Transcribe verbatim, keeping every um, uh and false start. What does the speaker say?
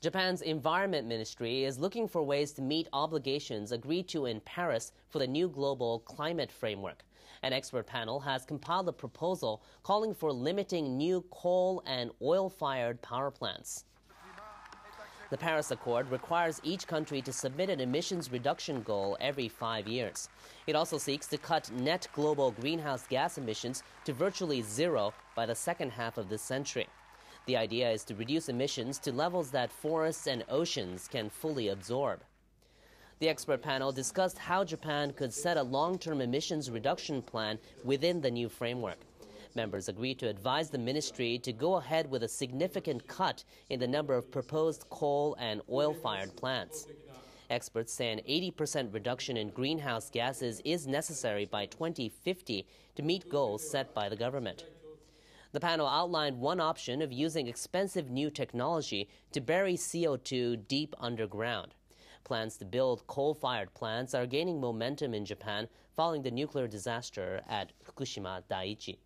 Japan's Environment Ministry is looking for ways to meet obligations agreed to in Paris for the new global climate framework. An expert panel has compiled a proposal calling for limiting new coal and oil-fired power plants. The Paris Accord requires each country to submit an emissions reduction goal every five years. It also seeks to cut net global greenhouse gas emissions to virtually zero by the second half of this century. The idea is to reduce emissions to levels that forests and oceans can fully absorb. The expert panel discussed how Japan could set a long-term emissions reduction plan within the new framework. Members agreed to advise the ministry to go ahead with a significant cut in the number of proposed coal and oil-fired plants. Experts say an eighty percent reduction in greenhouse gases is necessary by twenty fifty to meet goals set by the government. The panel outlined one option of using expensive new technology to bury C O two deep underground. Plans to build coal-fired plants are gaining momentum in Japan following the nuclear disaster at Fukushima Daiichi.